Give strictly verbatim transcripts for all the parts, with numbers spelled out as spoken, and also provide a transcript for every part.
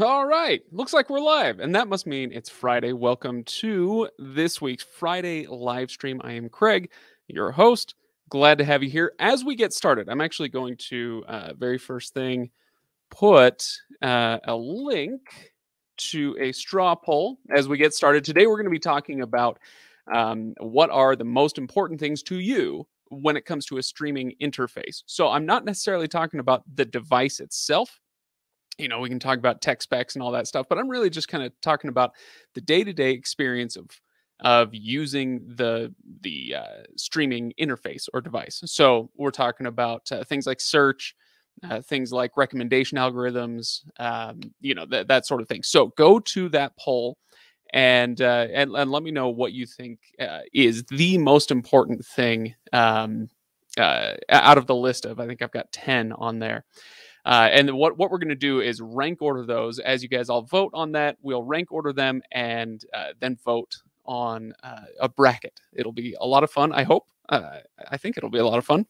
All right, looks like we're live, and that must mean it's Friday. Welcome to this week's Friday live stream. I am Craig, your host. Glad to have you here. As we get started, I'm actually going to, uh, very first thing, put uh, a link to a straw poll as we get started. Today, we're going to be talking about um, what are the most important things to you when it comes to a streaming interface. So I'm not necessarily talking about the device itself. You know, we can talk about tech specs and all that stuff, but I'm really just kind of talking about the day-to-day experience of of using the the uh, streaming interface or device. So we're talking about uh, things like search, uh, things like recommendation algorithms, um, you know, th that sort of thing. So go to that poll and uh, and, and let me know what you think uh, is the most important thing um, uh, out of the list of, I think I've got ten on there. Uh, and what, what we're going to do is rank order those. As you guys all vote on that, we'll rank order them and uh, then vote on uh, a bracket. It'll be a lot of fun, I hope. Uh, I think it'll be a lot of fun.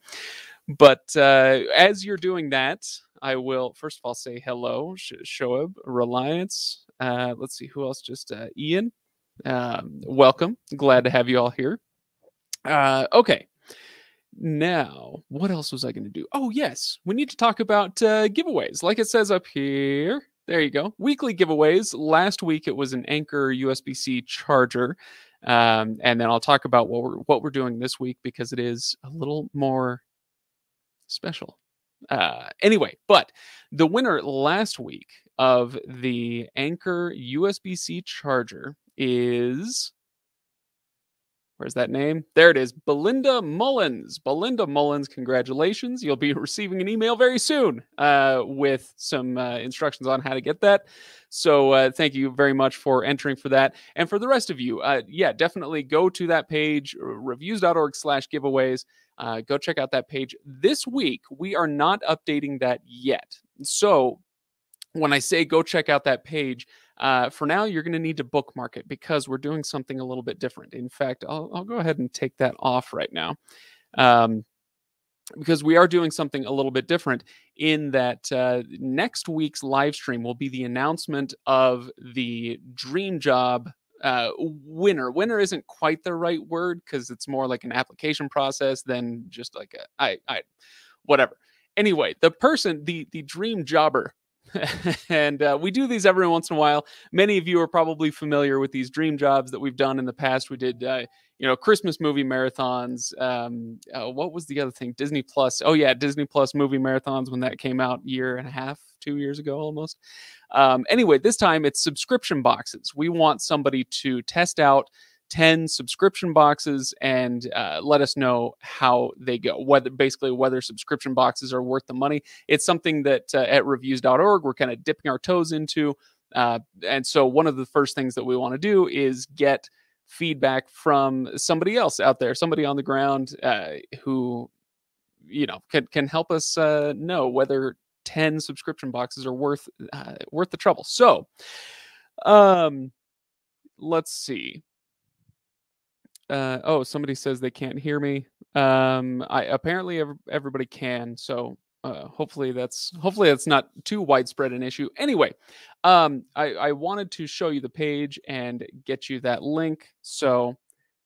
But uh, as you're doing that, I will, first of all, say hello, Shoaib, Reliance. Uh, let's see, who else? Just uh, Ian. Um, welcome. Glad to have you all here. Uh, okay. Now, what else was I going to do? Oh, yes, we need to talk about uh, giveaways. Like it says up here, there you go. Weekly giveaways. Last week, it was an Anker U S B C charger. Um, and then I'll talk about what we're, what we're doing this week because it is a little more special. Uh, anyway, but the winner last week of the Anker U S B C charger is... Where's that name? There it is. Belinda Mullins. Belinda Mullins, congratulations. You'll be receiving an email very soon uh, with some uh, instructions on how to get that. So uh, thank you very much for entering for that. And for the rest of you, uh, yeah, definitely go to that page, reviews dot org slash giveaways. Uh, go check out that page. This week, we are not updating that yet. So when I say go check out that page, Uh, for now, you're going to need to bookmark it because we're doing something a little bit different. In fact, I'll, I'll go ahead and take that off right now um, because we are doing something a little bit different in that uh, next week's live stream will be the announcement of the Dream Job uh, winner. Winner isn't quite the right word because it's more like an application process than just like a, I, I, whatever. Anyway, the person, the, the Dream Jobber, and uh, we do these every once in a while. Many of you are probably familiar with these dream jobs that we've done in the past. We did, uh, you know, Christmas movie marathons. Um, uh, what was the other thing? Disney Plus. Oh, yeah, Disney Plus movie mmarathons when that came out a year and a half, two years ago almost. Um, anyway, this time it's subscription boxes. We want somebody to test out ten subscription boxes and uh, let us know how they go, whether basically whether subscription boxes are worth the money. It's something that uh, at reviews dot org we're kind of dipping our toes into. Uh, and so one of the first things that we want to do is get feedback from somebody else out there, somebody on the ground uh, who, you know, can, can help us uh, know whether ten subscription boxes are worth, uh, worth the trouble. So um, let's see. Uh, oh, somebody says they can't hear me. Um, I apparently ev everybody can, so uh, hopefully that's hopefully that's not too widespread an issue. Anyway, um, I, I wanted to show you the page and get you that link. So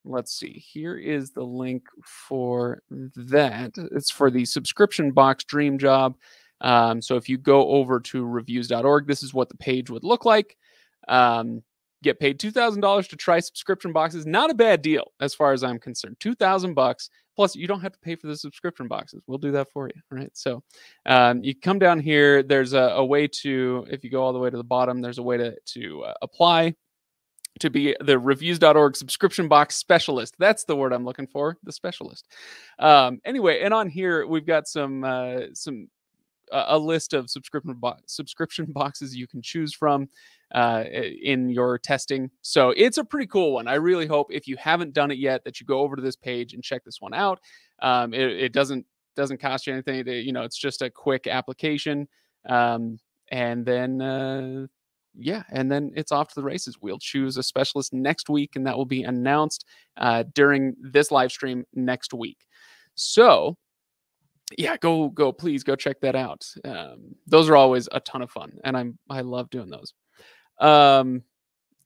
let's see. Here is the link for that. It's for the subscription box dream job. Um, so if you go over to reviews dot org, this is what the page would look like. Um, Get paid two thousand dollars to try subscription boxes. Not a bad deal as far as I'm concerned. two thousand bucks. Plus, you don't have to pay for the subscription boxes. We'll do that for you, right? So um, you come down here. There's a, a way to, if you go all the way to the bottom, there's a way to, to uh, apply to be the reviews dot org subscription box specialist. That's the word I'm looking for, the specialist. Um, anyway, and on here, we've got some uh, some... a list of subscription bo subscription boxes you can choose from uh, in your testing. So it's a pretty cool one. I really hope if you haven't done it yet that you go over to this page and check this one out. Um, it, it doesn't doesn't cost you anything. To, you know, it's just a quick application, um, and then uh, yeah, and then it's off to the races. We'll choose a specialist next week, and that will be announced uh, during this live stream next week. So yeah, go, go, please go check that out. Um, those are always a ton of fun, and I'm, I love doing those. Um,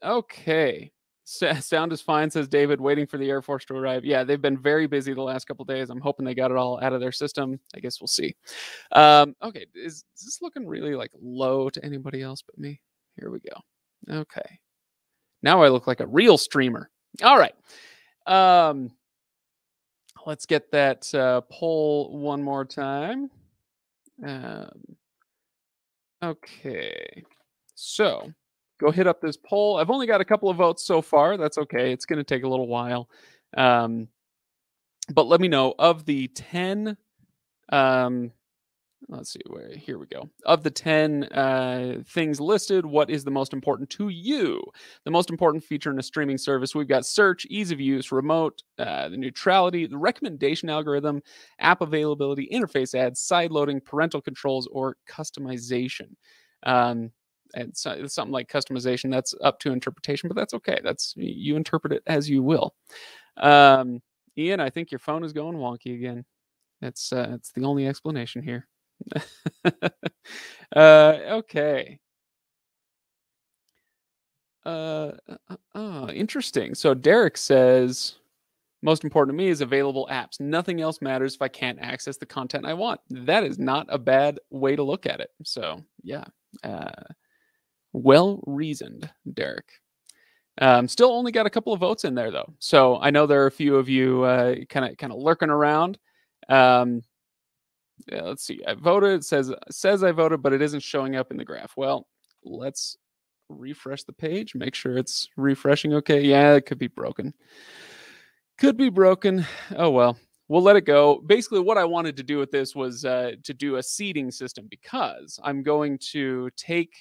okay. So, sound is fine, says David, waiting for the Air Force to arrive. Yeah, they've been very busy the last couple of days. I'm hoping they got it all out of their system. I guess we'll see. Um, okay, is, is this looking really like low to anybody else but me? Here we go. Okay. Now I look like a real streamer. All right. Um, let's get that uh, poll one more time. Um, okay. So go hit up this poll. I've only got a couple of votes so far. That's okay. It's going to take a little while. Um, but let me know of the ten. Um, let's see where, here we go. Of the ten uh, things listed, what is the most important to you? The most important feature in a streaming service. We've got search, ease of use, remote, uh, the neutrality, the recommendation algorithm, app availability, interface ads, side loading, parental controls, or customization. Um, And so, something like customization, that's up to interpretation, but that's okay. That's, you interpret it as you will. Um, Ian, I think your phone is going wonky again. That's uh, that's the only explanation here. uh, okay. Uh, uh, uh, interesting. So Derek says, most important to me is available apps. Nothing else matters if I can't access the content I want. That is not a bad way to look at it. So yeah. Uh, Well reasoned, Derek. Um, still only got a couple of votes in there though, so I know there are a few of you kind of kind of lurking around. Um, yeah, let's see. I voted. It says says I voted, but it isn't showing up in the graph. Well, let's refresh the page. Make sure it's refreshing. Okay, yeah, it could be broken. Could be broken. Oh well. We'll let it go. Basically, what I wanted to do with this was uh, to do a seeding system, because I'm going to take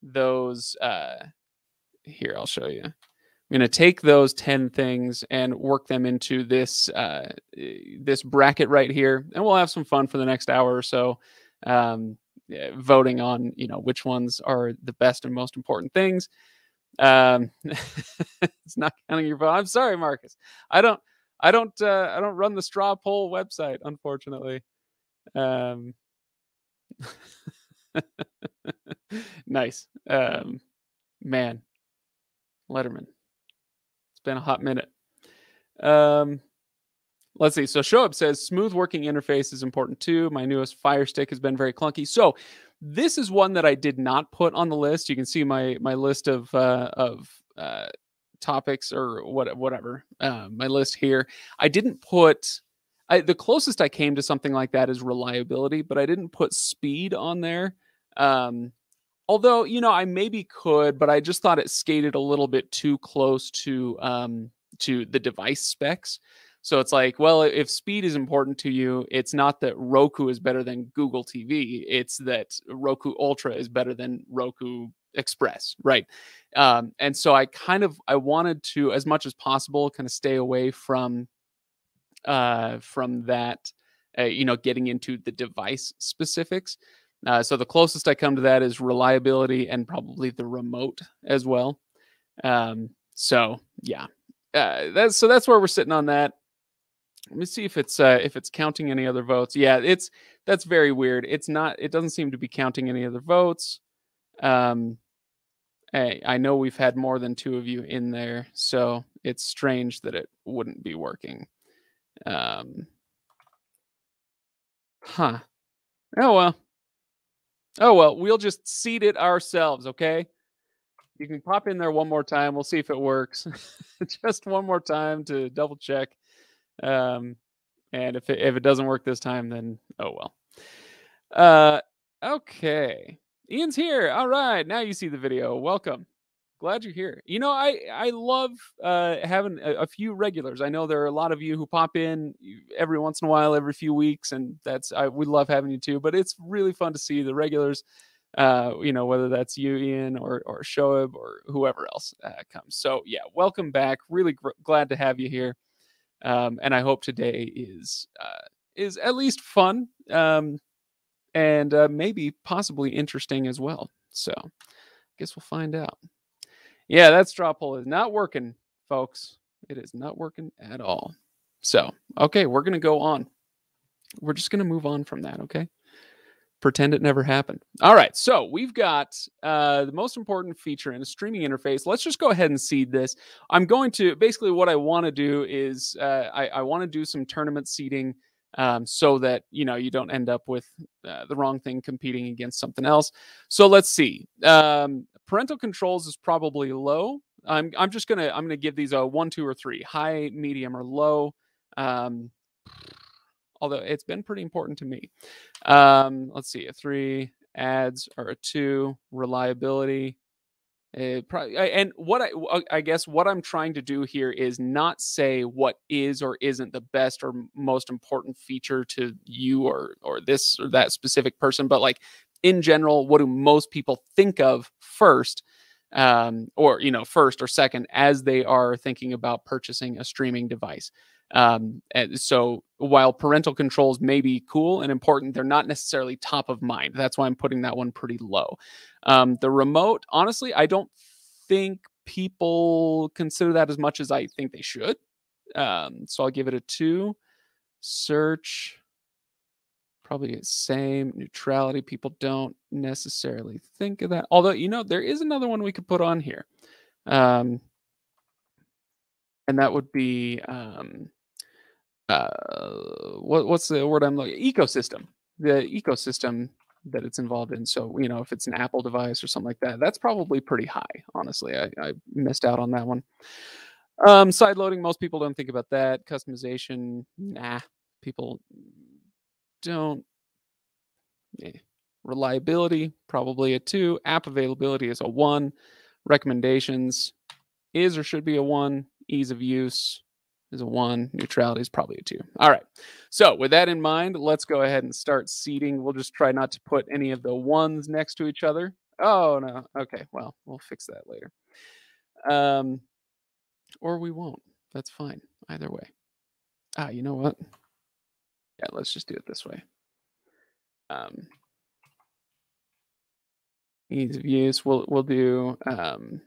those uh here, I'll show you. I'm going to take those ten things and work them into this uh this bracket right here, and we'll have some fun for the next hour or so, um yeah, voting on, you know, which ones are the best and most important things. Um it's not counting your vote. I'm sorry, Marcus. I don't I don't uh I don't run the straw poll website, unfortunately. Um Nice. Um, man, Letterman. It's been a hot minute. Um, let's see. So Show Up says smooth working interface is important too. My newest Fire Stick has been very clunky. So this is one that I did not put on the list. You can see my, my list of, uh, of, uh, topics or what, whatever, um, my list here. I didn't put, I, the closest I came to something like that is reliability, but I didn't put speed on there. Um, although, you know, I maybe could, but I just thought it skated a little bit too close to, um, to the device specs. So it's like, well, if speed is important to you, it's not that Roku is better than Google T V. It's that Roku Ultra is better than Roku Express. Right. Um, and so I kind of, I wanted to, as much as possible, kind of stay away from, uh, from that, uh, you know, getting into the device specifics. Uh, so the closest I come to that is reliability, and probably the remote as well. Um, so yeah, uh, that's, so that's where we're sitting on that. Let me see if it's, uh, if it's counting any other votes. Yeah, it's, that's very weird. It's not, it doesn't seem to be counting any other votes. Um, I, I know we've had more than two of you in there, so it's strange that it wouldn't be working. Um, huh. Oh, well. Oh, well, we'll just seed it ourselves, okay? You can pop in there one more time. We'll see if it works. Just one more time to double check. Um, and if it, if it doesn't work this time, then oh, well. Uh, okay. Ian's here. All right. Now you see the video. Welcome. Glad you're here. You know, I, I love uh, having a, a few regulars. I know there are a lot of you who pop in every once in a while, every few weeks, and that's, I we love having you too. But it's really fun to see the regulars, uh, you know, whether that's you, Ian, or, or Shoaib, or whoever else uh, comes. So, yeah, welcome back. Really gr glad to have you here. Um, and I hope today is, uh, is at least fun, um, and uh, maybe possibly interesting as well. So I guess we'll find out. Yeah, that straw poll is not working, folks. It is not working at all. So, okay, we're going to go on. We're just going to move on from that, okay? Pretend it never happened. All right, so we've got uh, the most important feature in a streaming interface. Let's just go ahead and seed this. I'm going to, basically what I want to do is uh, I, I want to do some tournament seeding um, so that, you know, you don't end up with uh, the wrong thing competing against something else. So let's see. Um, parental controls is probably low. I'm, I'm just going to, I'm going to give these a one, two, or three. High, medium, or low. Um, although it's been pretty important to me. Um, let's see, a three, ads or a two, reliability. It probably, and what I, I guess what I'm trying to do here is not say what is or isn't the best or most important feature to you or, or this or that specific person, but like in general, what do most people think of first? Um, or, you know, first or second as they are thinking about purchasing a streaming device. Um, and so while parental controls may be cool and important, they're not necessarily top of mind. That's why I'm putting that one pretty low. Um, the remote, honestly, I don't think people consider that as much as I think they should. Um, so I'll give it a two. Search, probably the same. Neutrality, people don't necessarily think of that. Although, you know, there is another one we could put on here. Um, and that would be, um, Uh, what, what's the word I'm looking at? Ecosystem, the ecosystem that it's involved in. So, you know, if it's an Apple device or something like that, that's probably pretty high. Honestly, I, I missed out on that one. Um, side loading, most people don't think about that. Customization, nah, people don't. Eh. Reliability, probably a two. App availability is a one. Recommendations is or should be a one. Ease of use is a one. Neutrality is probably a two. All right. So with that in mind, let's go ahead and start seeding. We'll just try not to put any of the ones next to each other. Oh, no. Okay. Well, we'll fix that later. Um, or we won't. That's fine. Either way. Ah, you know what? Yeah, let's just do it this way. Um, ease of use. We'll, we'll do... Um,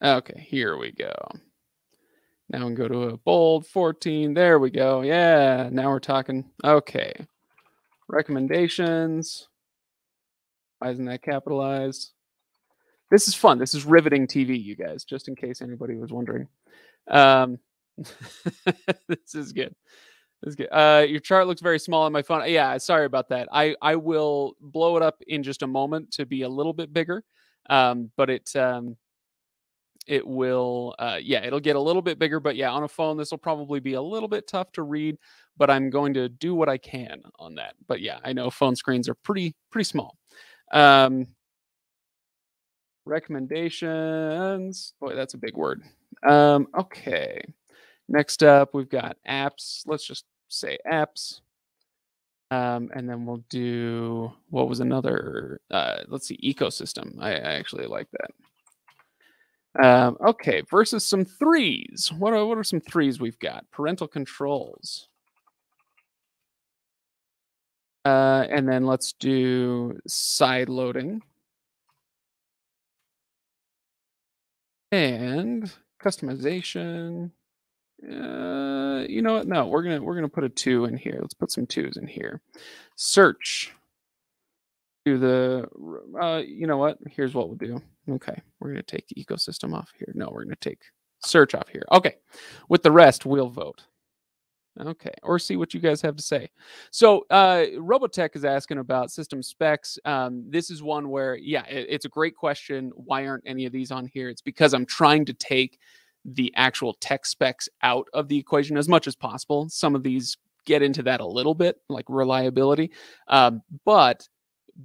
Okay, here we go. Now we can go to a bold fourteen. There we go. Yeah, now we're talking. Okay. Recommendations. Why isn't that capitalized? This is fun. This is riveting T V, you guys, just in case anybody was wondering. Um, this is good. This is good. Uh, your chart looks very small on my phone. Yeah, sorry about that. I, I will blow it up in just a moment to be a little bit bigger, um, but it... Um, It will, uh, yeah, it'll get a little bit bigger, but yeah, on a phone, this will probably be a little bit tough to read, but I'm going to do what I can on that. But yeah, I know phone screens are pretty, pretty small. Um, recommendations, boy, that's a big word. Um, okay, next up, we've got apps. Let's just say apps. Um, and then we'll do, what was another, uh, let's see, ecosystem. I, I actually like that. Um, okay, versus some threes. What are, what are some threes we've got? Parental controls. Uh, and then let's do side loading. And customization. Uh, you know what? No, we're gonna we're gonna put a two in here. Let's put some twos in here. Search. Do the uh, you know what? Here's what we'll do. Okay, we're going to take ecosystem off here. No, we're going to take search off here. Okay, with the rest, we'll vote. Okay, or see what you guys have to say. So uh, Robotech is asking about system specs. Um, this is one where, yeah, it, it's a great question. Why aren't any of these on here? It's because I'm trying to take the actual tech specs out of the equation as much as possible. Some of these get into that a little bit, like reliability. Um, but...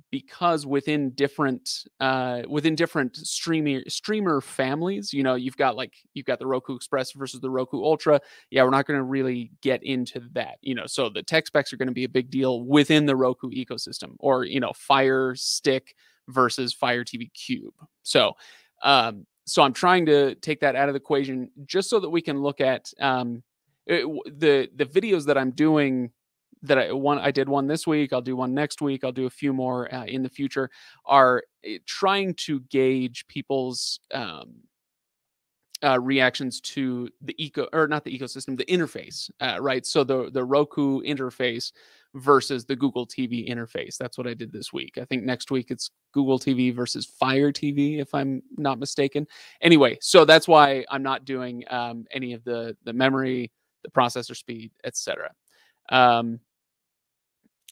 because within different uh within different streamer streamer families, you know, you've got like you've got the Roku Express versus the Roku Ultra. Yeah, we're not going to really get into that, you know, so the tech specs are going to be a big deal within the Roku ecosystem, or, you know, Fire Stick versus Fire T V Cube. So um so I'm trying to take that out of the equation just so that we can look at um it, the the videos that I'm doing. That I one I did one this week. I'll do one next week. I'll do a few more uh, in the future. Are trying to gauge people's um, uh, reactions to the eco, or not the ecosystem, the interface, uh, right? So the, the Roku interface versus the Google T V interface. That's what I did this week. I think next week it's Google T V versus Fire T V, if I'm not mistaken. Anyway, so that's why I'm not doing um, any of the, the memory, the processor speed, et cetera. Um,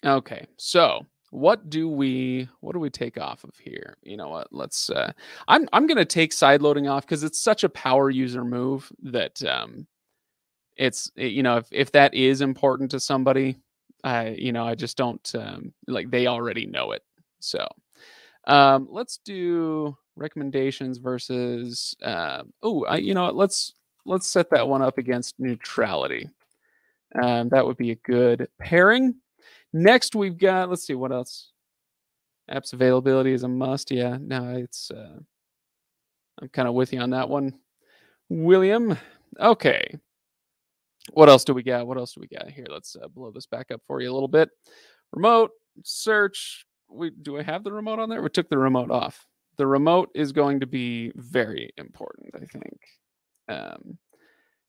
okay, so what do we what do we take off of here? You know what? Let's. Uh, I'm I'm gonna take side loading off because it's such a power user move that um, it's you know if if that is important to somebody, I you know I just don't um, like they already know it. So um, let's do recommendations versus. Uh, oh, I, you know what? Let's let's set that one up against neutrality. Um, that would be a good pairing. Next, we've got, let's see, what else? Apps availability is a must. Yeah, no, it's, uh, I'm kind of with you on that one, William. Okay. What else do we got? What else do we got here? Let's uh, blow this back up for you a little bit. Remote, search. We, do I have the remote on there? We took the remote off. The remote is going to be very important, I think. Um,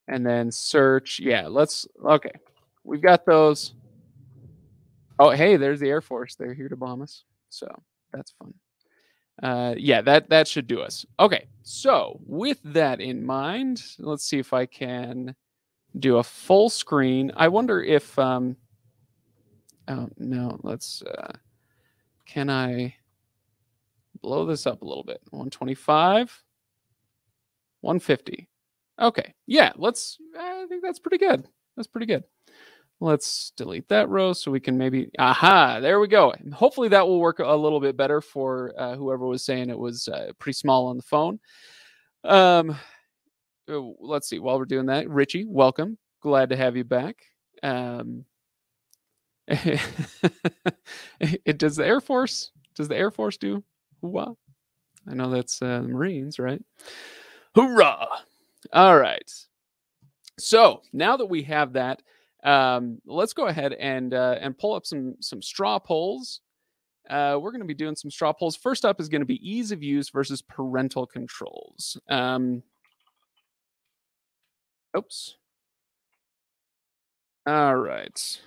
and then search. Yeah, let's, okay. We've got those. Oh, hey, there's the Air Force. They're here to bomb us. So that's fun. Uh, yeah, that, that should do us. Okay, so with that in mind, let's see if I can do a full screen. I wonder if... Um, oh, no, let's... Uh, can I blow this up a little bit? one twenty-five, one fifty. Okay, yeah, let's... I think that's pretty good. That's pretty good. Let's delete that row so we can maybe, aha, there we go. And hopefully that will work a little bit better for uh, whoever was saying it was uh, pretty small on the phone. Um, let's see, while we're doing that, Richie, welcome. Glad to have you back. Um, it does the Air Force, does the Air Force do hoorah? I know that's uh, the Marines, right? Hoorah. All right. So now that we have that, Um, let's go ahead and uh, and pull up some some straw polls. Uh, we're going to be doing some straw polls. First up is going to be ease of use versus parental controls. Um, oops. All right.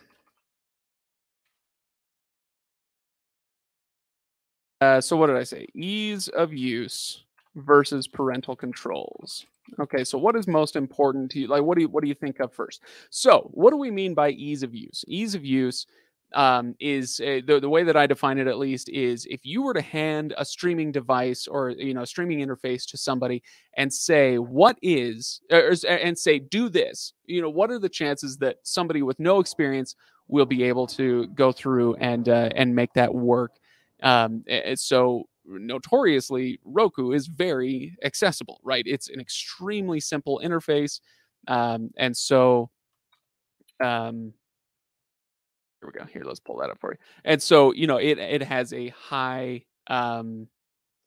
Uh, so what did I say? Ease of use versus parental controls. Okay, so what is most important to you? Like, what do you what do you think of first? So, what do we mean by ease of use? Ease of use um, is a, the the way that I define it, at least, is if you were to hand a streaming device or you know a streaming interface to somebody and say, "What is?" Or, and say, "Do this." You know, what are the chances that somebody with no experience will be able to go through and uh, and make that work? Um, so. Notoriously, Roku is very accessible, right? It's an extremely simple interface. Um, and so, um, here we go. Here, let's pull that up for you. And so, you know, it, it has a high, um,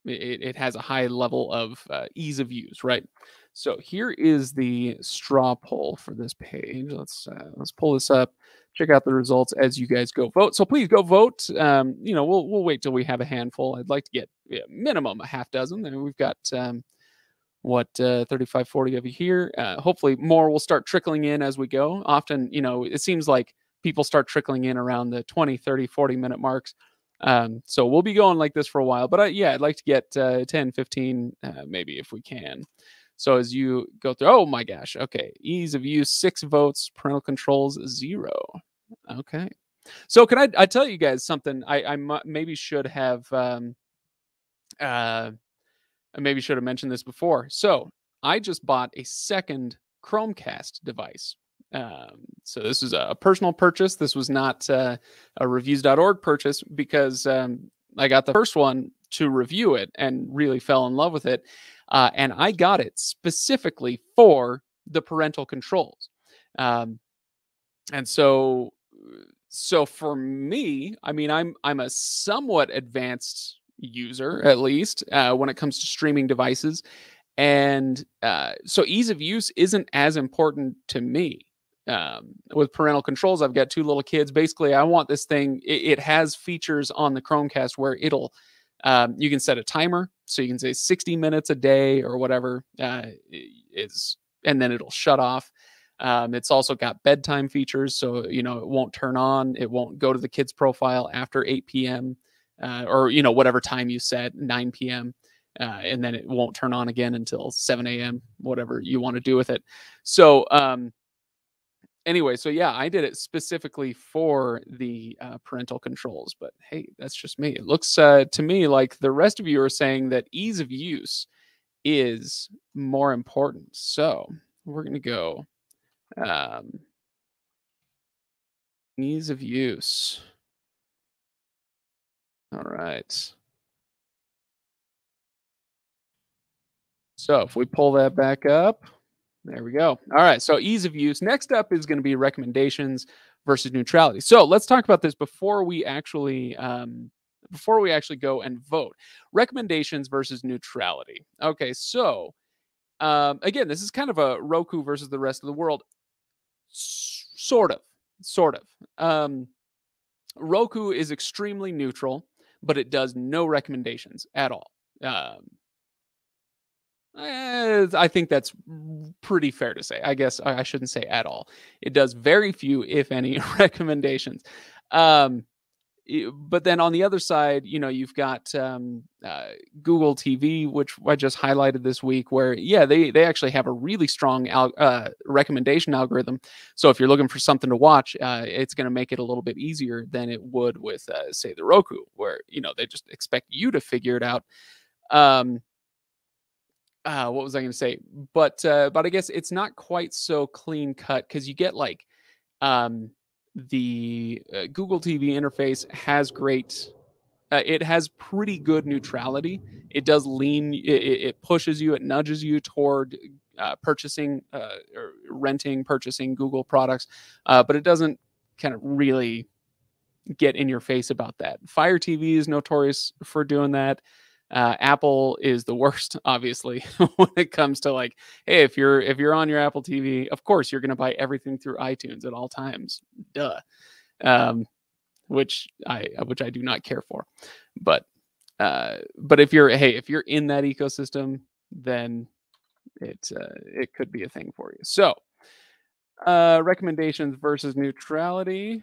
it, it has a high level of uh, ease of use, right? So here is the straw poll for this page. Let's, uh, let's pull this up. Check out the results as you guys go vote. So please go vote. Um, you know, we'll we'll wait till we have a handful. I'd like to get yeah, minimum a half dozen. I mean, we've got um, what uh, thirty-five, forty of you here. Uh, hopefully, more will start trickling in as we go. Often, you know, it seems like people start trickling in around the twenty, thirty, forty minute marks. Um, so we'll be going like this for a while. But I, yeah, I'd like to get uh, ten, fifteen, uh, maybe if we can. So as you go through, oh my gosh, okay, ease of use, six votes, parental controls, zero. Okay. So can I, I tell you guys something? I, I maybe should have, um, uh, I maybe should have mentioned this before. So I just bought a second Chromecast device. Um, so this is a personal purchase. This was not uh, a reviews dot org purchase because um, I got the first one to review it and really fell in love with it. Uh, and I got it specifically for the parental controls. Um, and so, so for me, I mean, I'm, I'm a somewhat advanced user, at least, uh, when it comes to streaming devices. And, uh, so ease of use isn't as important to me. Um, with parental controls, I've got two little kids. Basically, I want this thing. It, it has features on the Chromecast where it'll, Um, you can set a timer. So you can say sixty minutes a day or whatever uh, is, and then it'll shut off. Um, it's also got bedtime features. So, you know, it won't turn on. It won't go to the kids' profile after eight P M Uh, or, you know, whatever time you set, nine P M Uh, and then it won't turn on again until seven A M, whatever you want to do with it. So um, anyway, so yeah, I did it specifically for the uh, parental controls. But hey, that's just me. It looks uh, to me like the rest of you are saying that ease of use is more important. So we're going to go um, ease of use. All right. So if we pull that back up, there we go. All right. So ease of use. Next up is going to be recommendations versus neutrality. So let's talk about this before we actually um, before we actually go and vote. Recommendations versus neutrality. Okay. So um, again, this is kind of a Roku versus the rest of the world. S- sort of. Sort of. Um, Roku is extremely neutral, but it does no recommendations at all. Um, I think that's pretty fair to say. I guess I shouldn't say at all. It does very few, if any, recommendations. Um, but then on the other side, you know, you've got um, uh, Google T V, which I just highlighted this week, where, yeah, they, they actually have a really strong al- uh, recommendation algorithm. So if you're looking for something to watch, uh, it's going to make it a little bit easier than it would with, uh, say, the Roku, where, you know, they just expect you to figure it out. Um, uh, what was I going to say? But, uh, but I guess it's not quite so clean cut because you get like... Um, the uh, Google T V interface has great, uh, it has pretty good neutrality. It does lean, it, it pushes you, it nudges you toward uh, purchasing, uh, or renting, purchasing Google products, uh, but it doesn't kind of really get in your face about that. Fire T V is notorious for doing that. Uh, Apple is the worst, obviously, when it comes to like, hey, if you're if you're on your Apple T V, of course you're going to buy everything through iTunes at all times, duh. Um, which I which I do not care for, but uh, but if you're hey if you're in that ecosystem, then it uh, it could be a thing for you. So uh, recommendations versus neutrality.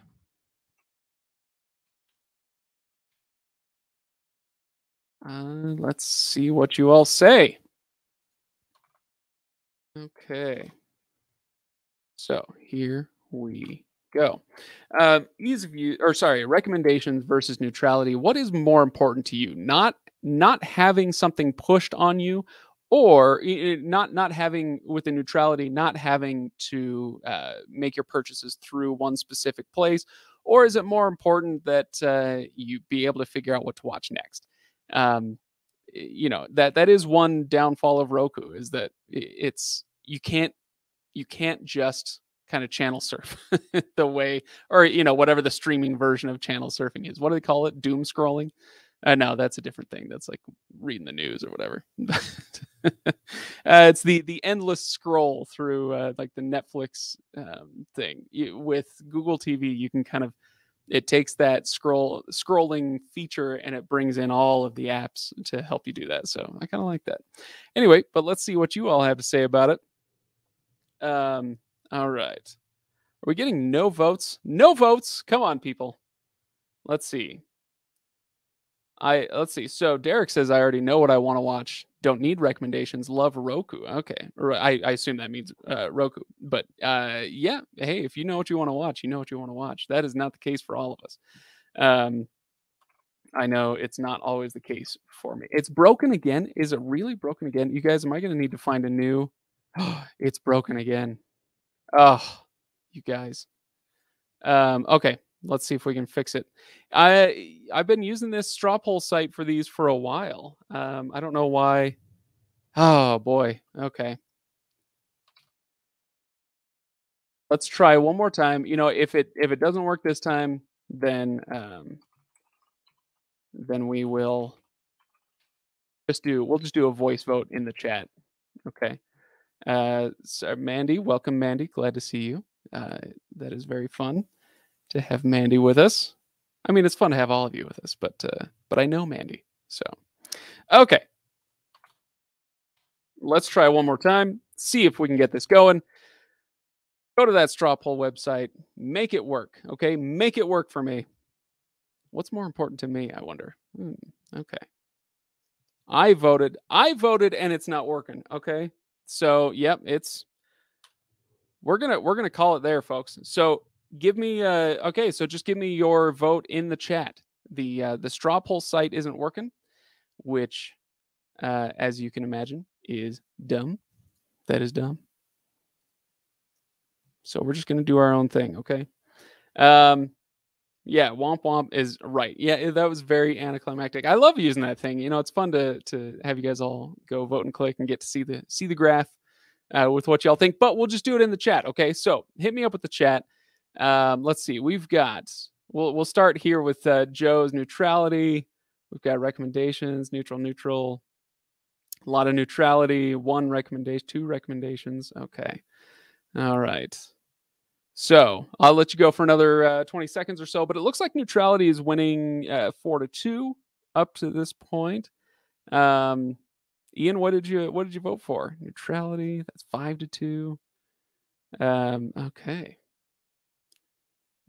Uh, let's see what you all say. Okay. So here we go. Uh, ease of use, or sorry, recommendations versus neutrality. What is more important to you? Not not having something pushed on you, or not not having with the neutrality, not having to uh, make your purchases through one specific place, or is it more important that uh, you be able to figure out what to watch next? Um, you know, that, that is one downfall of Roku is that it's, you can't, you can't just kind of channel surf the way, or, you know, whatever the streaming version of channel surfing is. What do they call it? Doom scrolling? Uh, no, that's a different thing. That's like reading the news or whatever. uh, it's the, the endless scroll through, uh, like the Netflix, um, thing. You, with Google T V, you can kind of, it takes that scroll scrolling feature and it brings in all of the apps to help you do that. So I kind of like that. Anyway, but let's see what you all have to say about it. Um, all right. Are we getting no votes? No votes. Come on, people. Let's see. I let's see. So Derek says, I already know what I want to watch. Don't need recommendations. Love Roku. Okay. I, I assume that means uh, Roku. But uh, yeah, hey, if you know what you want to watch, you know what you want to watch. That is not the case for all of us. Um, I know it's not always the case for me. It's broken again. Is it really broken again? You guys, am I going to need to find a new? Oh, it's broken again. Oh, you guys. Um, okay. Let's see if we can fix it. I, I've been using this straw poll site for these for a while. Um, I don't know why. Oh, boy. Okay. Let's try one more time. You know, if it if it doesn't work this time, then, um, then we will just do, we'll just do a voice vote in the chat. Okay. Uh, so Mandy, welcome, Mandy. Glad to see you. Uh, that is very fun to have Mandy with us. I mean, it's fun to have all of you with us, but uh, but I know Mandy. So, okay. Let's try one more time. See if we can get this going. Go to that straw poll website. Make it work. Okay. Make it work for me. What's more important to me, I wonder? Hmm, okay. I voted. I voted and it's not working. Okay. So, yep, it's we're going to we're going to call it there, folks. So, give me uh okay, so just give me your vote in the chat. The uh, the straw poll site isn't working, which uh as you can imagine is dumb. That is dumb. So, we're just going to do our own thing, okay? Um Yeah, womp womp is right. Yeah, that was very anticlimactic. I love using that thing. You know, it's fun to to have you guys all go vote and click and get to see the see the graph uh, with what y'all think. But we'll just do it in the chat, okay? So hit me up with the chat. Um, let's see. We've got. We'll we'll start here with uh, Joe's neutrality. We've got recommendations. Neutral, neutral. A lot of neutrality. One recommendation. Two recommendations. Okay. All right. So I'll let you go for another uh, twenty seconds or so, but it looks like neutrality is winning uh, four to two up to this point. Um, Ian, what did you what did you vote for? Neutrality, that's five to two. Um, okay.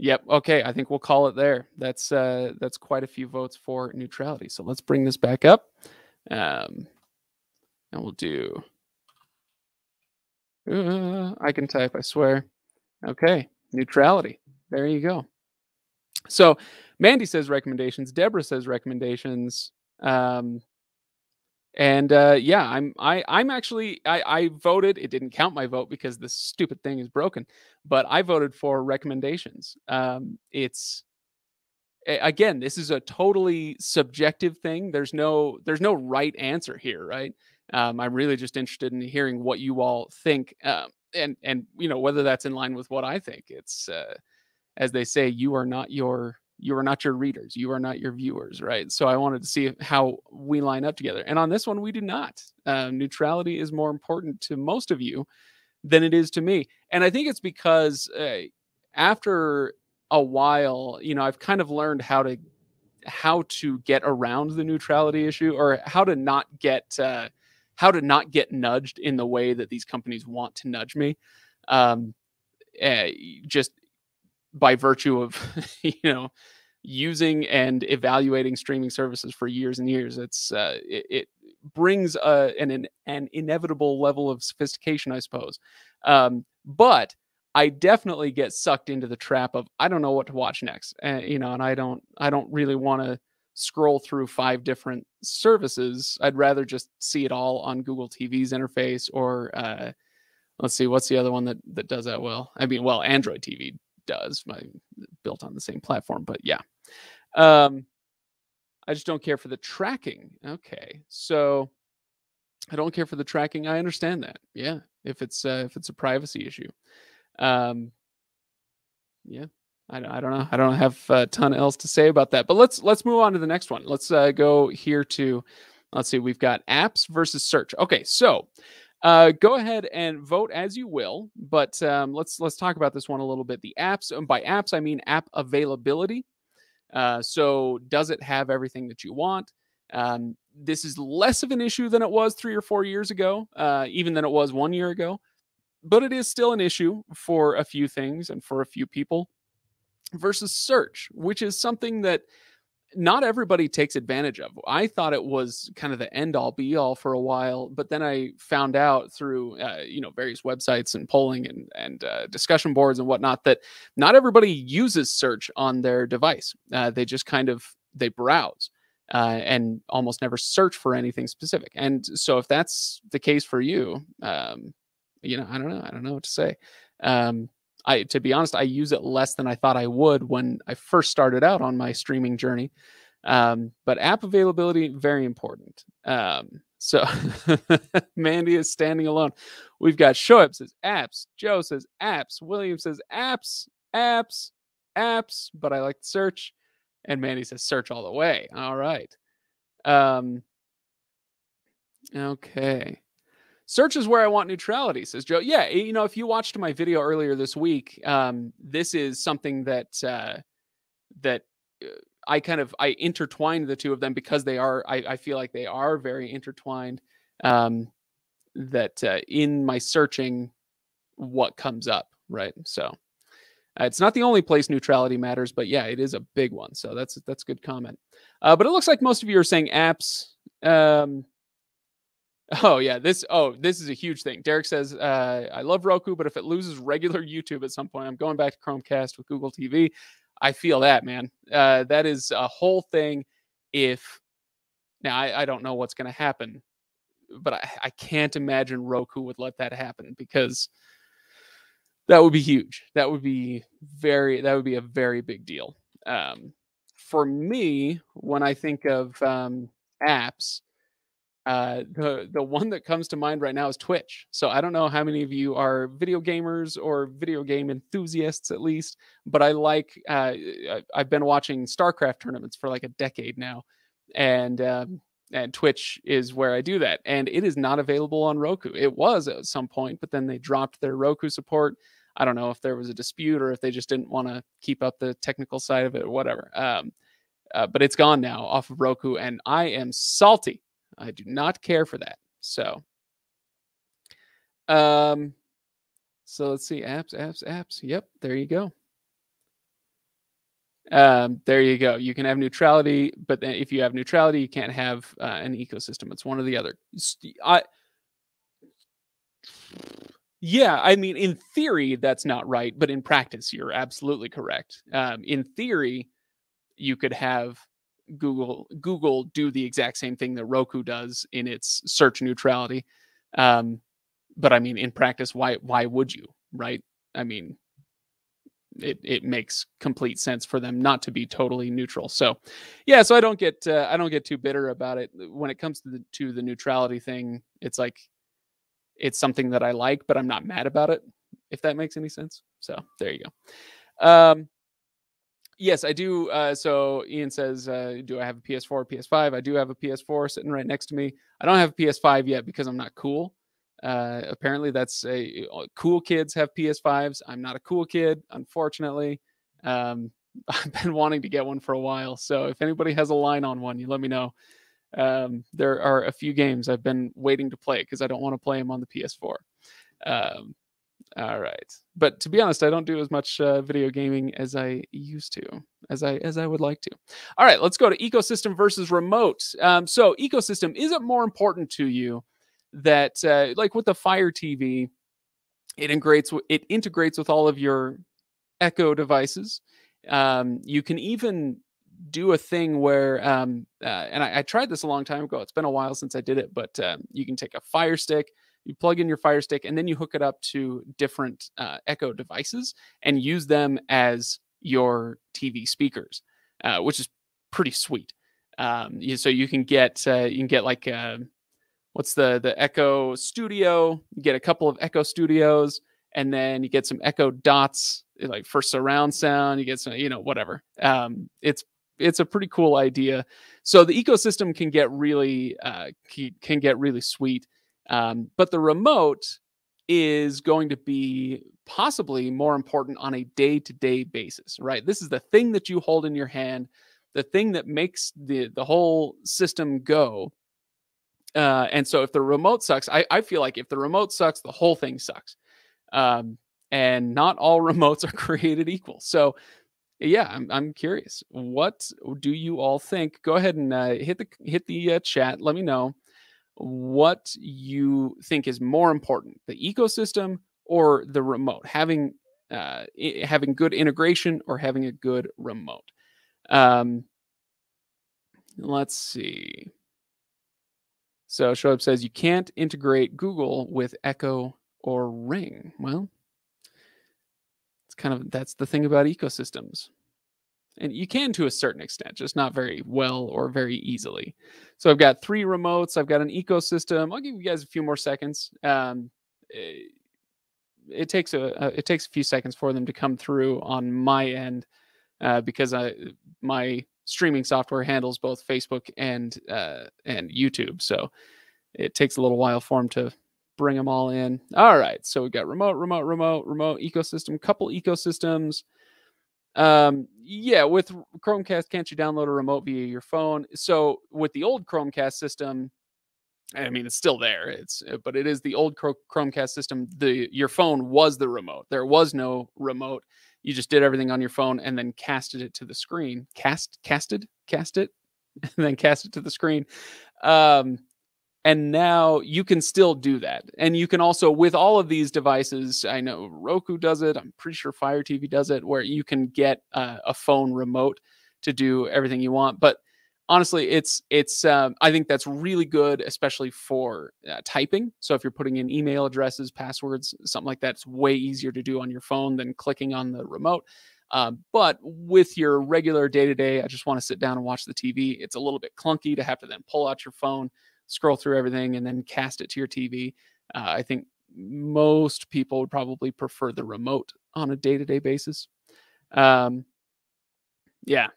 Yep. Okay, I think we'll call it there. That's uh, that's quite a few votes for neutrality. So let's bring this back up, um, and we'll do. Uh, I can type, I swear. Okay, neutrality. There you go. So Mandy says recommendations. Deborah says recommendations. Um, and uh, yeah, I'm I I'm actually I, I voted. It didn't count my vote because this stupid thing is broken. But I voted for recommendations. Um, it's again, this is a totally subjective thing. There's no there's no right answer here, right? Um, I'm really just interested in hearing what you all think. Um, And, and, you know, whether that's in line with what I think. It's, uh, as they say, you are not your, you are not your readers. You are not your viewers, right? So I wanted to see how we line up together. And on this one, we do not. Uh, neutrality is more important to most of you than it is to me. And I think it's because uh, after a while, you know, I've kind of learned how to, how to get around the neutrality issue, or how to not get, uh, how to not get nudged in the way that these companies want to nudge me, um, uh, just by virtue of, you know, using and evaluating streaming services for years and years. It's uh, it, it brings uh, an, an an inevitable level of sophistication, I suppose. Um, but I definitely get sucked into the trap of, I don't know what to watch next, uh, you know, and I don't I don't really want to scroll through five different services. I'd rather just see it all on Google T V's interface, or uh, let's see, what's the other one that, that does that well? I mean, well, Android T V does, my, built on the same platform, but yeah. Um, I just don't care for the tracking. Okay, so I don't care for the tracking. I understand that. Yeah, if it's uh, if it's a privacy issue. Um, yeah. I don't know. I don't have a ton else to say about that, but let's let's move on to the next one. Let's uh, go here to, let's see, we've got apps versus search. Okay, so uh, go ahead and vote as you will, but um, let's let's talk about this one a little bit. The apps, and by apps I mean app availability. Uh, so does it have everything that you want? Um, this is less of an issue than it was three or four years ago, uh, even than it was one year ago, but it is still an issue for a few things and for a few people. Versus search, which is something that not everybody takes advantage of. I thought it was kind of the end-all be-all for a while, but then I found out through uh, you know, various websites and polling and and uh, discussion boards and whatnot that not everybody uses search on their device. Uh, they just kind of they browse uh, and almost never search for anything specific. And so, if that's the case for you, um, you know, I don't know, I don't know what to say. Um, I, to be honest, I use it less than I thought I would when I first started out on my streaming journey. Um, but app availability, very important. Um, so Mandy is standing alone. We've got Shoaib says apps. Joe says apps. William says apps, apps, apps. But I like to search. And Mandy says search all the way. All right. Um, okay. Search is where I want neutrality, says Joe. Yeah, you know, if you watched my video earlier this week, um, this is something that uh, that I kind of, I intertwined the two of them because they are, I, I feel like they are very intertwined, um, that uh, in my searching, what comes up, right? So uh, it's not the only place neutrality matters, but yeah, it is a big one. So that's, that's a good comment. Uh, but it looks like most of you are saying apps. Um, oh yeah, this, oh, this is a huge thing. Derek says, uh, I love Roku, but if it loses regular YouTube at some point, I'm going back to Chromecast with Google T V. I feel that, man. Uh, that is a whole thing. If now I, I don't know what's going to happen, but I, I can't imagine Roku would let that happen, because that would be huge. That would be very, that would be a very big deal. Um, for me, when I think of um, apps, uh, the, the one that comes to mind right now is Twitch. So I don't know how many of you are video gamers or video game enthusiasts, at least, but I like, uh, I've been watching StarCraft tournaments for like a decade now. And, um, and Twitch is where I do that. And it is not available on Roku. It was at some point, but then they dropped their Roku support. I don't know if there was a dispute or if they just didn't want to keep up the technical side of it or whatever. Um, uh, but it's gone now off of Roku, and I am salty. I do not care for that. So, um, so let's see, apps, apps, apps. Yep, there you go. Um, there you go. You can have neutrality, but then if you have neutrality, you can't have uh, an ecosystem. It's one or the other. I, yeah, I mean, in theory, that's not right, but in practice, you're absolutely correct. Um, in theory, you could have Google Google do the exact same thing that Roku does in its search neutrality. Um, but I mean, in practice, why why would you, right? I mean, it it makes complete sense for them not to be totally neutral. So yeah, so I don't get uh, I don't get too bitter about it. When it comes to the to the neutrality thing, it's like, it's something that I like, but I'm not mad about it, if that makes any sense. So there you go. Um, Yes, I do. Uh, so Ian says, uh, do I have a P S four or P S five? I do have a P S four sitting right next to me. I don't have a P S five yet because I'm not cool. Uh, apparently that's a, cool kids have P S fives. I'm not a cool kid, unfortunately. Um, I've been wanting to get one for a while. So if anybody has a line on one, you let me know. Um, there are a few games I've been waiting to play because I don't want to play them on the P S four. Um, All right. But to be honest, I don't do as much uh, video gaming as I used to, as I as I would like to. All right, let's go to ecosystem versus remote. Um, so ecosystem, is it more important to you that, uh, like with the Fire T V, it integrates, it integrates with all of your Echo devices. Um, you can even do a thing where, um, uh, and I, I tried this a long time ago. It's been a while since I did it, but um, you can take a Fire Stick, you plug in your Fire Stick, and then you hook it up to different uh, Echo devices and use them as your T V speakers, uh, which is pretty sweet. Um, you, so you can get uh, you can get like a, what's the the Echo Studio? You get a couple of Echo Studios, and then you get some Echo Dots, like for surround sound. You get some, you know, whatever. Um, it's it's a pretty cool idea. So the ecosystem can get really uh, can get really sweet. Um, but the remote is going to be possibly more important on a day-to-day basis, right? This is the thing that you hold in your hand, the thing that makes the, the whole system go. Uh, and so if the remote sucks, I, I feel like if the remote sucks, the whole thing sucks. Um, and not all remotes are created equal. So yeah, I'm, I'm curious. What do you all think? Go ahead and uh, hit the, hit the uh, chat. Let me know what you think is more important, the ecosystem or the remote, having uh, having good integration or having a good remote. Um, let's see. So Shoaib says, you can't integrate Google with Echo or Ring. Well, it's kind of, that's the thing about ecosystems. And you can to a certain extent, just not very well or very easily. So I've got three remotes. I've got an ecosystem. I'll give you guys a few more seconds. Um, it, it takes a, a it takes a few seconds for them to come through on my end uh, because I, my streaming software handles both Facebook and uh, and YouTube. So it takes a little while for them to bring them all in. All right. So we've got remote, remote, remote, remote, ecosystem, couple ecosystems. Um, yeah, with Chromecast, can't you download a remote via your phone? So with the old Chromecast system, I mean, it's still there, it's but it is the old Chromecast system. The your phone was the remote. There was no remote. You just did everything on your phone and then casted it to the screen. Cast, casted, cast it, and then cast it to the screen. Um, and now you can still do that. And you can also, with all of these devices, I know Roku does it. I'm pretty sure Fire T V does it, where you can get uh, a phone remote to do everything you want. But honestly, it's it's. Um, I think that's really good, especially for uh, typing. So if you're putting in email addresses, passwords, something like that, it's way easier to do on your phone than clicking on the remote. Uh, but with your regular day-to-day, I just want to sit down and watch the T V, it's a little bit clunky to have to then pull out your phone, scroll through everything, and then cast it to your T V. Uh, I think most people would probably prefer the remote on a day-to-day basis. Um, yeah,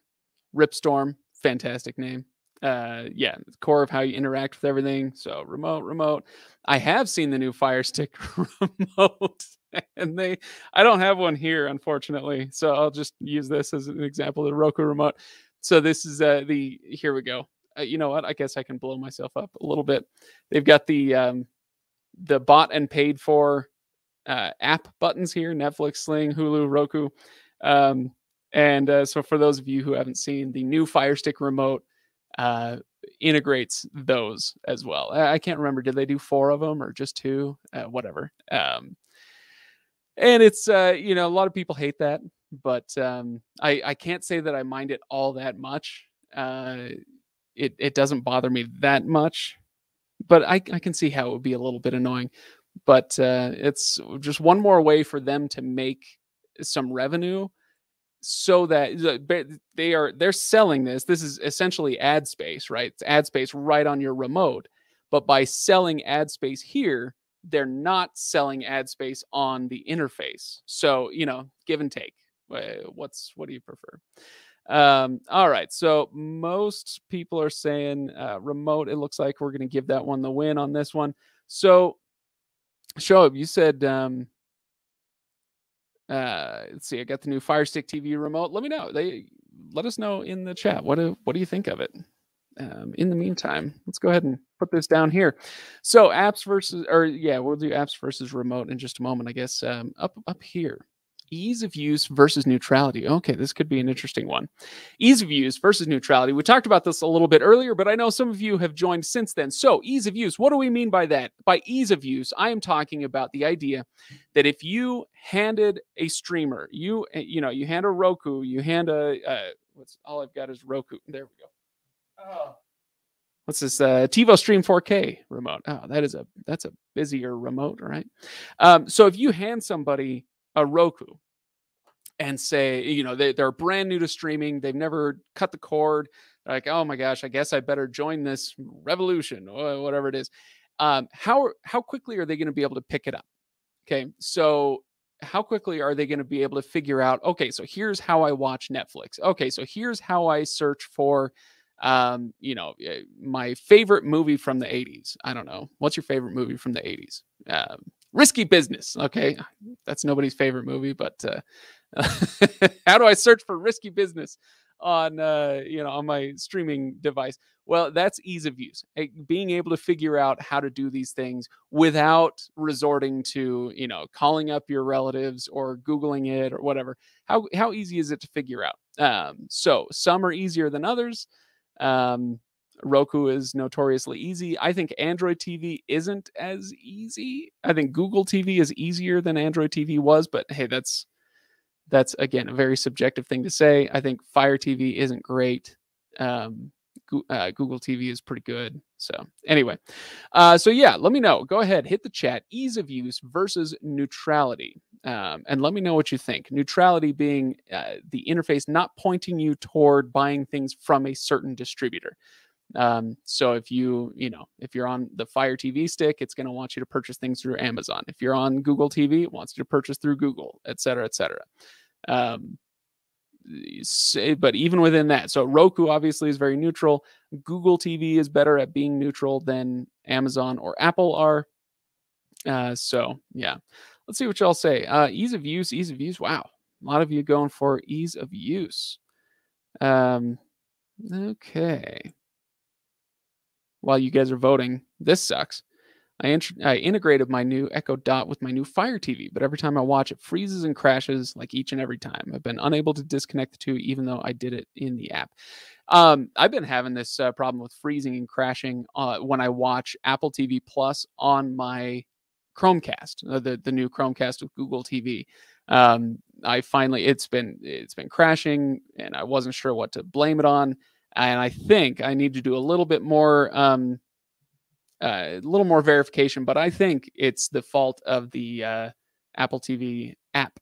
Ripstorm. Fantastic name. Uh, yeah, the core of how you interact with everything. So remote, remote. I have seen the new Fire Stick remote, and they, I don't have one here, unfortunately. So I'll just use this as an example, the Roku remote. So this is uh, the, here we go. Uh, you know what? I guess I can blow myself up a little bit. They've got the, um, the bought and paid for uh, app buttons here, Netflix, Sling, Hulu, Roku. Um, And uh, so for those of you who haven't seen, the new Fire Stick remote uh, integrates those as well. I can't remember, did they do four of them or just two? Uh, whatever. Um, and it's, uh, you know, a lot of people hate that, but um, I, I can't say that I mind it all that much. Uh, it, it doesn't bother me that much, but I, I can see how it would be a little bit annoying. But uh, it's just one more way for them to make some revenue, so that they are, they're selling this. This is essentially ad space, right? It's ad space right on your remote. But by selling ad space here, they're not selling ad space on the interface. So, you know, give and take. What's, what do you prefer? Um, all right. So most people are saying uh, remote. It looks like we're going to give that one the win on this one. So Shoaib, you said, um, Uh, let's see, I got the new Fire Stick T V remote. Let me know. They let us know in the chat. What do, what do you think of it? Um, in the meantime, let's go ahead and put this down here. So apps versus, or yeah, we'll do apps versus remote in just a moment, I guess. Um, up, up here, ease of use versus neutrality. Okay, this could be an interesting one. Ease of use versus neutrality. We talked about this a little bit earlier, but I know some of you have joined since then. So ease of use, what do we mean by that? By ease of use, I am talking about the idea that if you handed a streamer, you you know, you hand a Roku, you hand a, uh, what's all I've got is Roku. There we go. Oh. What's this? Uh, TiVo Stream four K remote. Oh, that is a, that's a busier remote, right? Um, so if you hand somebody a Roku and say, you know, they, they're brand new to streaming. They've never cut the cord. They're like, oh my gosh, I guess I better join this revolution or whatever it is. Um, how, how quickly are they going to be able to pick it up? Okay. So how quickly are they going to be able to figure out, okay, so here's how I watch Netflix. Okay. So here's how I search for, um, you know, my favorite movie from the eighties. I don't know. What's your favorite movie from the eighties? Um, Risky Business. Okay. That's nobody's favorite movie, but uh, how do I search for Risky Business on, uh, you know, on my streaming device? Well, that's ease of use. Being able to figure out how to do these things without resorting to, you know, calling up your relatives or Googling it or whatever. How, how easy is it to figure out? Um, so some are easier than others. Um, Roku is notoriously easy. I think Android T V isn't as easy. I think Google T V is easier than Android T V was, but hey, that's, that's again, a very subjective thing to say. I think Fire T V isn't great. Um, uh, Google T V is pretty good. So anyway, uh, so yeah, let me know. Go ahead, hit the chat. Ease of use versus neutrality. Um, and let me know what you think. Neutrality being uh, the interface not pointing you toward buying things from a certain distributor. Um, so if you, you know, if you're on the Fire T V stick, it's going to want you to purchase things through Amazon. If you're on Google T V, it wants you to purchase through Google, et cetera, et cetera. Um, but even within that, so Roku obviously is very neutral. Google T V is better at being neutral than Amazon or Apple are. Uh, so yeah, let's see what y'all say. Uh, ease of use, ease of use. Wow. a lot of you going for ease of use. Um, okay. While you guys are voting, this sucks. I, int I integrated my new Echo Dot with my new Fire T V, but every time I watch, it freezes and crashes like each and every time. I've been unable to disconnect the two, even though I did it in the app. Um, I've been having this uh, problem with freezing and crashing uh, when I watch Apple T V Plus on my Chromecast, uh, the, the new Chromecast with Google T V. Um, I finally, it's been, it's been crashing, and I wasn't sure what to blame it on. And I think I need to do a little bit more, um, uh, a little more verification, but I think it's the fault of the uh, Apple T V app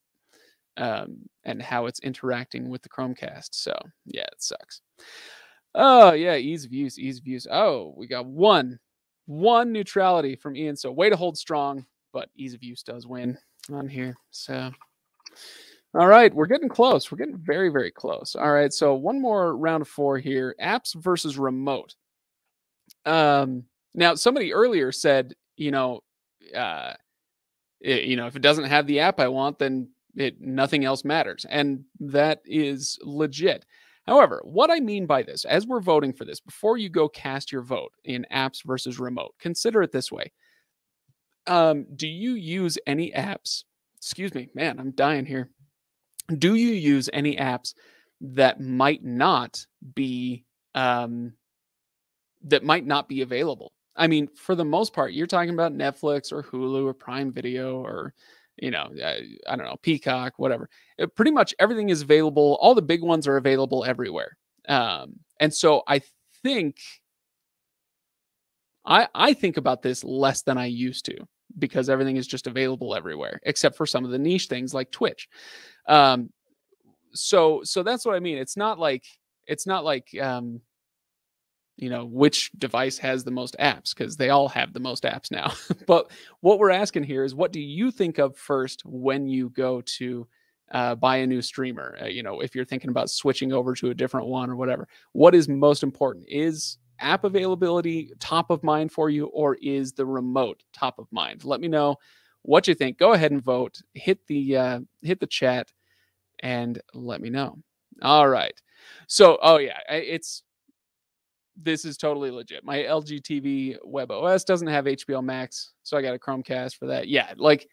um, and how it's interacting with the Chromecast. So yeah, it sucks. Oh yeah, ease of use, ease of use. Oh, we got one, one neutrality from Ian. So way to hold strong, but ease of use does win on here. So. All right, we're getting close. We're getting very, very close. All right, so one more round of four here. Apps versus remote. Um, now, somebody earlier said, you know, uh, it, you know, if it doesn't have the app I want, then it nothing else matters. And that is legit. However, what I mean by this, as we're voting for this, before you go cast your vote in apps versus remote, consider it this way. Um, do you use any apps? Excuse me, man, I'm dying here. Do you use any apps that might not be um, that might not be available? I mean, for the most part, you're talking about Netflix or Hulu or Prime Video or, you know, I, I don't know, Peacock, whatever. It, pretty much everything is available. All the big ones are available everywhere. Um, and so I think I, I think about this less than I used to, because everything is just available everywhere, except for some of the niche things like Twitch. Um, so, so that's what I mean. It's not like, it's not like, um, you know, which device has the most apps, because they all have the most apps now. But what we're asking here is, what do you think of first when you go to uh, buy a new streamer? Uh, you know, if you're thinking about switching over to a different one or whatever, what is most important? Is app availability top of mind for you, or is the remote top of mind? Let me know what you think. Go ahead and vote. Hit the uh, hit the chat and let me know. All right. So, oh yeah, it's this is totally legit. My L G T V web O S doesn't have H B O Max, so I got a Chromecast for that. Yeah, like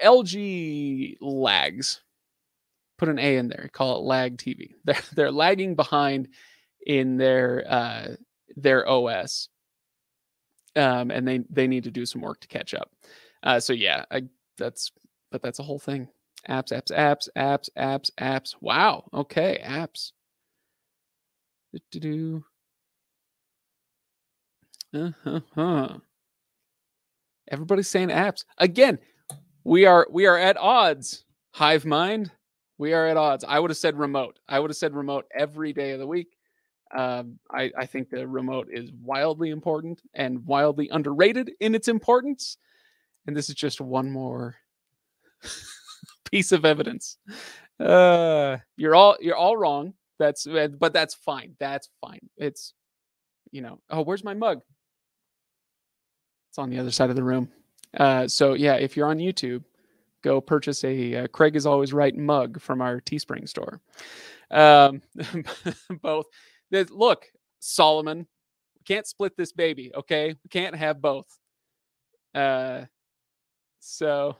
L G lags. Put an A in there. Call it lag T V. They're they're lagging behind in their uh, their O S, um, and they, they need to do some work to catch up. Uh, so yeah, I, that's, but that's a whole thing. Apps, apps, apps, apps, apps, apps. Wow. Okay. Apps. Do-do-do. Uh-huh. Everybody's saying apps again. We are, we are at odds. Hive mind. We are at odds. I would have said remote. I would have said remote every day of the week. Um, I, I think the remote is wildly important and wildly underrated in its importance. And this is just one more piece of evidence. Uh, you're all, you're all wrong. That's, but that's fine. That's fine. It's, you know, oh, where's my mug? It's on the other side of the room. Uh, so yeah, if you're on YouTube, go purchase a uh, Craig is always right mug from our Teespring store. Um, both. Look, Solomon, we can't split this baby, okay? We can't have both. Uh, so,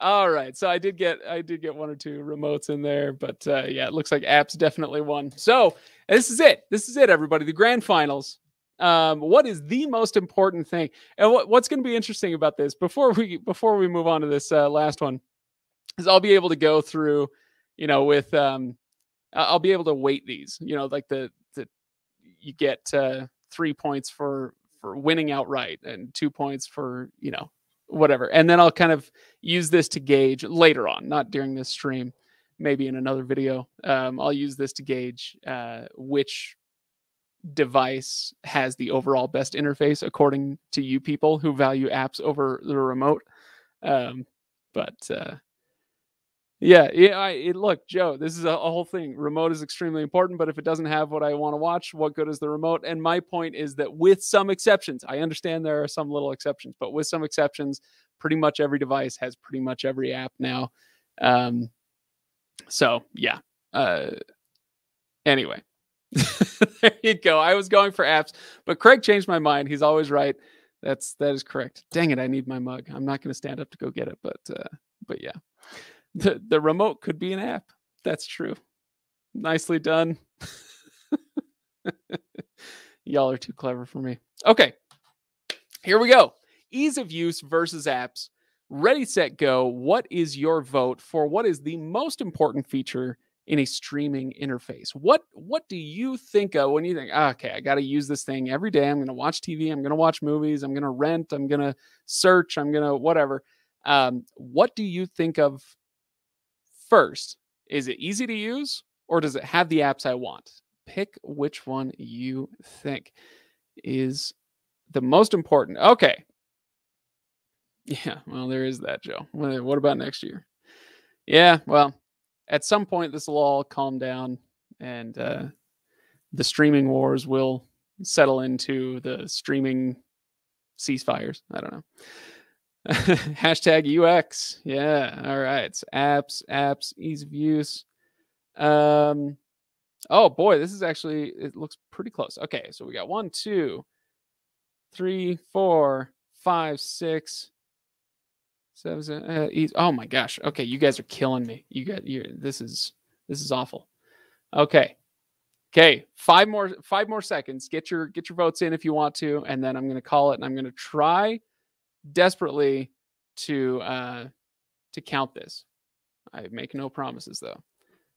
all right. So I did get I did get one or two remotes in there, but uh, yeah, it looks like apps definitely won. So this is it. This is it, everybody. The grand finals. Um, what is the most important thing? And what, what's going to be interesting about this before we before we move on to this uh, last one is I'll be able to go through, you know, with. Um, I'll be able to weight these, you know, like the, the you get uh, three points for, for winning outright and two points for, you know, whatever. And then I'll kind of use this to gauge later on, not during this stream, maybe in another video. Um, I'll use this to gauge uh, which device has the overall best interface according to you people who value apps over the remote. Um, but, uh, Yeah, yeah. I, it, look, Joe, this is a, a whole thing. Remote is extremely important, but if it doesn't have what I want to watch, what good is the remote? And my point is that with some exceptions, I understand there are some little exceptions, but with some exceptions, pretty much every device has pretty much every app now. Um, so yeah. Uh, anyway, there you go. I was going for apps, but Craig changed my mind. He's always right. That's, that is correct. Dang it. I need my mug. I'm not going to stand up to go get it, but, uh, but yeah, the, the remote could be an app. That's true. Nicely done. Y'all are too clever for me. Okay. Here we go. Ease of use versus apps. Ready, set, go. What is your vote for what is the most important feature in a streaming interface? What what do you think of when you think, oh, okay, I got to use this thing every day. I'm going to watch T V. I'm going to watch movies. I'm going to rent. I'm going to search. I'm going to whatever. Um, what do you think of first? Is it easy to use or does it have the apps I want? Pick which one you think is the most important. Okay. Yeah, well, there is that, Joe. What about next year? Yeah, well, at some point, this will all calm down and uh, the streaming wars will settle into the streaming ceasefires. I don't know. Hashtag U X. Yeah, all right. It's apps, apps, ease of use. Um, oh, boy, this is actually, it looks pretty close. Okay, so we got one, two, three, four, five, six, seven, seven uh, ease. Oh my gosh. Okay. You guys are killing me. You got you. This is, this is awful. Okay. Okay. Five more, five more seconds. Get your, get your votes in if you want to, and then I'm going to call it and I'm going to try desperately to, uh, to count this. I make no promises though.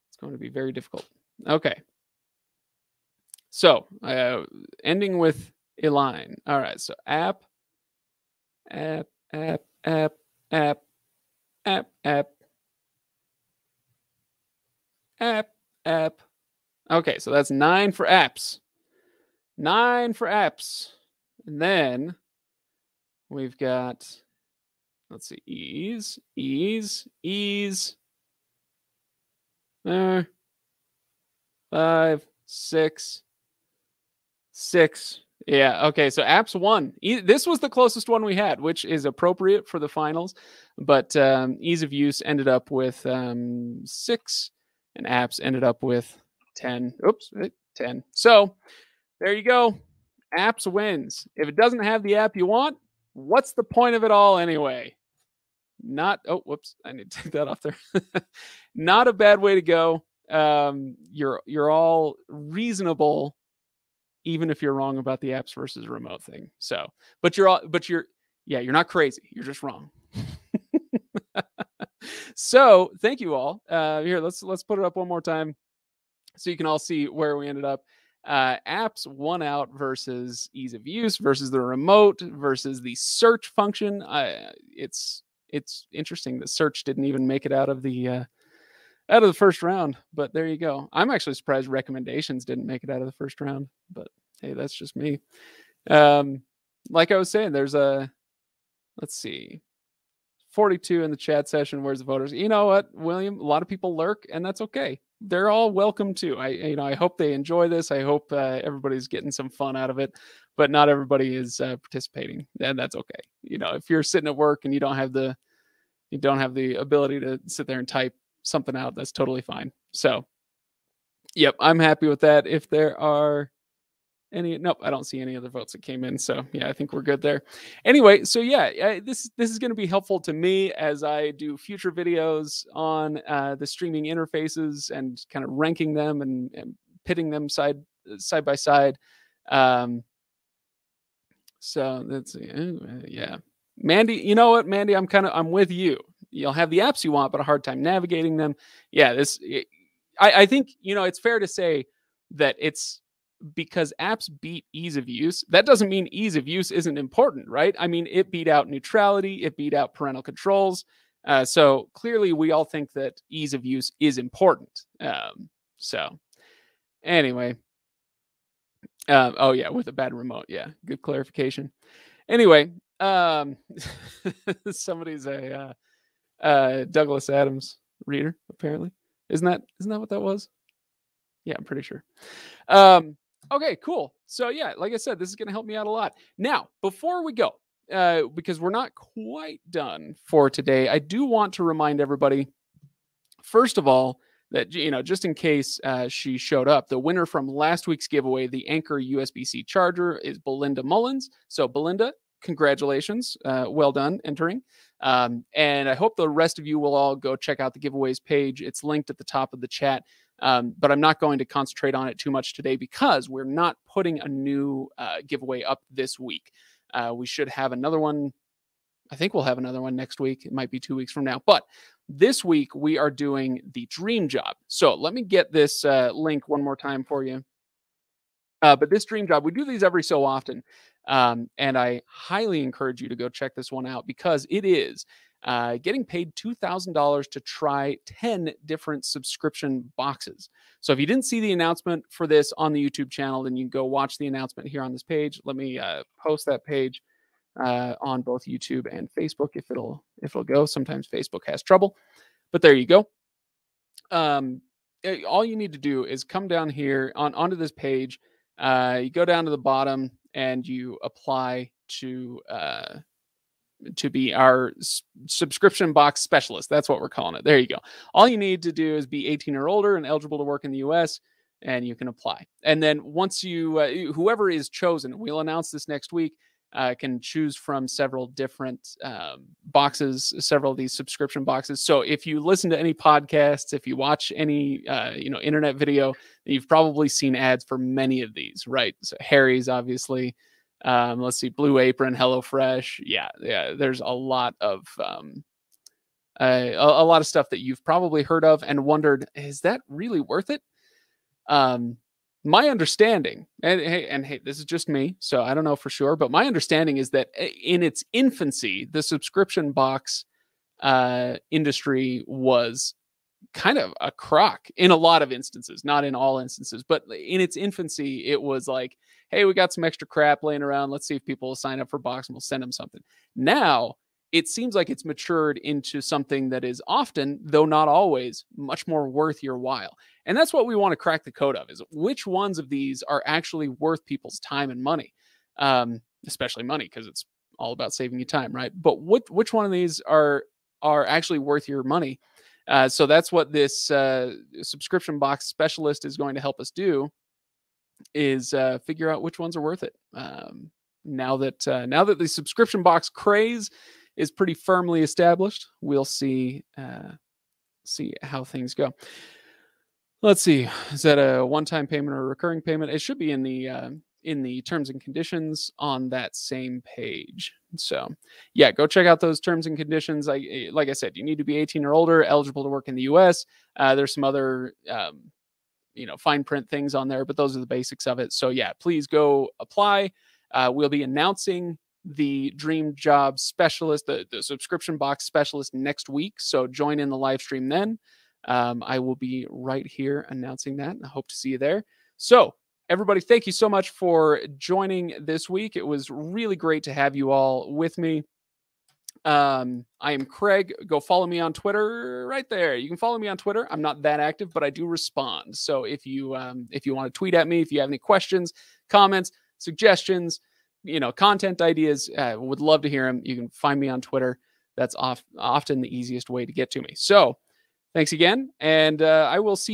It's going to be very difficult. Okay. So, uh, ending with a line. All right. So app, app, app, app, app, app, app, app, app. Okay. So that's nine for apps, nine for apps. And then we've got, let's see, ease, ease, ease. There. Five, six, six. Yeah. Okay. So apps won. E this was the closest one we had, which is appropriate for the finals, but um, ease of use ended up with um, six and apps ended up with ten. Oops, ten. So there you go. Apps wins. If it doesn't have the app you want, what's the point of it all anyway? Not, oh, whoops. I need to take that off there. Not a bad way to go. Um, you're, you're all reasonable, even if you're wrong about the apps versus remote thing. So, but you're all, but you're, yeah, you're not crazy. You're just wrong. So thank you all. Uh, here, let's, let's put it up one more time so you can all see where we ended up. Uh, apps won out versus ease of use versus the remote versus the search function. I, it's, it's interesting that search didn't even make it out of the, uh, out of the first round, but there you go. I'm actually surprised recommendations didn't make it out of the first round, but hey, that's just me. Um, like I was saying, there's a, let's see, forty-two in the chat session. Where's the voters? You know what, William, a lot of people lurk and that's okay. They're all welcome too. I, you know, I hope they enjoy this. I hope uh, everybody's getting some fun out of it, but not everybody is uh, participating, and that's okay. You know, if you're sitting at work and you don't have the, you don't have the ability to sit there and type something out, that's totally fine. So yep, I'm happy with that. If there are any, nope, I don't see any other votes that came in, so yeah, I think we're good there anyway. So yeah, I, this this is going to be helpful to me as I do future videos on uh the streaming interfaces and kind of ranking them and, and pitting them side side by side. Um so that's, yeah, Mandy, you know what, Mandy, I'm kind of, I'm with you. You'll have the apps you want, but a hard time navigating them. Yeah, this, it, I, I think, you know, it's fair to say that it's because apps beat ease of use. That doesn't mean ease of use isn't important, right? I mean, it beat out neutrality. It beat out parental controls. Uh, so clearly we all think that ease of use is important. Um, so anyway, uh, oh yeah, with a bad remote. Yeah, good clarification. Anyway, um somebody's a uh uh Douglas Adams reader, apparently. Isn't that isn't that what that was? Yeah, I'm pretty sure. Um okay, cool. So yeah, like I said, this is going to help me out a lot. Now before we go, uh because we're not quite done for today, I do want to remind everybody First of all, that, you know, just in case uh, she showed up, the winner from last week's giveaway, the Anker U S B C charger, is Belinda Mullins. So Belinda, congratulations. Uh, well done entering. Um, and I hope the rest of you will all go check out the giveaways page. It's linked at the top of the chat. Um, but I'm not going to concentrate on it too much today because we're not putting a new uh, giveaway up this week. Uh, we should have another one. I think we'll have another one next week. It might be two weeks from now. But this week, we are doing the dream job. So let me get this uh, link one more time for you. Uh, but this dream job, we do these every so often. Um, and I highly encourage you to go check this one out because it is uh, getting paid two thousand dollars to try ten different subscription boxes. So if you didn't see the announcement for this on the YouTube channel, then you can go watch the announcement here on this page. Let me uh, post that page Uh, on both YouTube and Facebook, if it'll if it'll go. Sometimes Facebook has trouble, but there you go. Um, it, all you need to do is come down here on onto this page. Uh, you go down to the bottom and you apply to uh, to be our s subscription box specialist. That's what we're calling it. There you go. All you need to do is be eighteen or older and eligible to work in the U S, and you can apply. And then once you, uh, whoever is chosen, we'll announce this next week. Uh, can choose from several different um, boxes, several of these subscription boxes. So if you listen to any podcasts, if you watch any, uh, you know, internet video, you've probably seen ads for many of these, right? So Harry's, obviously. Um, let's see, Blue Apron, Hello Fresh. Yeah, yeah. There's a lot of um, uh, a, a lot of stuff that you've probably heard of and wondered, is that really worth it? Um, My understanding, and hey, and hey, this is just me, so I don't know for sure, but my understanding is that in its infancy, the subscription box uh, industry was kind of a crock in a lot of instances, not in all instances, but in its infancy, it was like, hey, we got some extra crap laying around. Let's see if people will sign up for box and we'll send them something. Now, it seems like it's matured into something that is often, though not always, much more worth your while. And that's what we want to crack the code of, is which ones of these are actually worth people's time and money, um, especially money, because it's all about saving you time, right? But what, which one of these are, are actually worth your money? Uh, so that's what this uh, subscription box specialist is going to help us do, is uh, figure out which ones are worth it. Um, now that, uh, now that the subscription box craze is pretty firmly established, we'll see uh, see how things go. Let's see, is that a one-time payment or a recurring payment? It should be in the uh, in the terms and conditions on that same page. So yeah, go check out those terms and conditions. I, like I said, you need to be eighteen or older, eligible to work in the U S. Uh, there's some other um, you know, fine print things on there, but those are the basics of it. So yeah, please go apply. Uh, we'll be announcing the dream job specialist, the, the subscription box specialist next week. So join in the live stream then. Um, I will be right here announcing that, and I hope to see you there. So everybody, thank you so much for joining this week. It was really great to have you all with me. Um, I am Craig. Go follow me on Twitter right there. You can follow me on Twitter. I'm not that active, but I do respond. So if you, um, if you want to tweet at me, if you have any questions, comments, suggestions, you know, content ideas, uh, would love to hear them. You can find me on Twitter. That's off, often the easiest way to get to me. So thanks again. And uh, I will see you.